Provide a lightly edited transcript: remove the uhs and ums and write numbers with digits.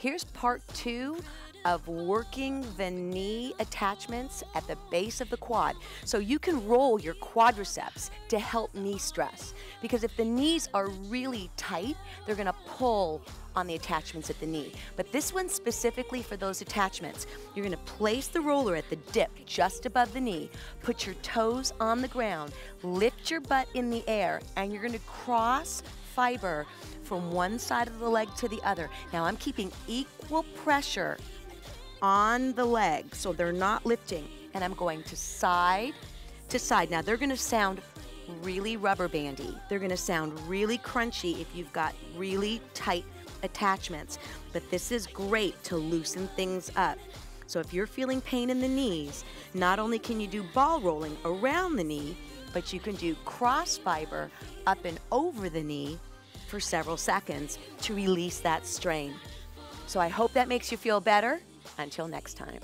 Here's part 2 of working the knee attachments at the base of the quad. So you can roll your quadriceps to help knee stress, because if the knees are really tight, they're gonna pull on the attachments at the knee. But this one specifically for those attachments, you're gonna place the roller at the dip just above the knee, put your toes on the ground, lift your butt in the air, and you're gonna cross fiber from one side of the leg to the other. Now I'm keeping equal pressure on the leg, so they're not lifting. And I'm going to side to side. Now they're gonna sound really rubber bandy. They're gonna sound really crunchy if you've got really tight attachments. But this is great to loosen things up. So if you're feeling pain in the knees, not only can you do ball rolling around the knee, but you can do cross fiber up and over the knee for several seconds to release that strain. So I hope that makes you feel better. Until next time.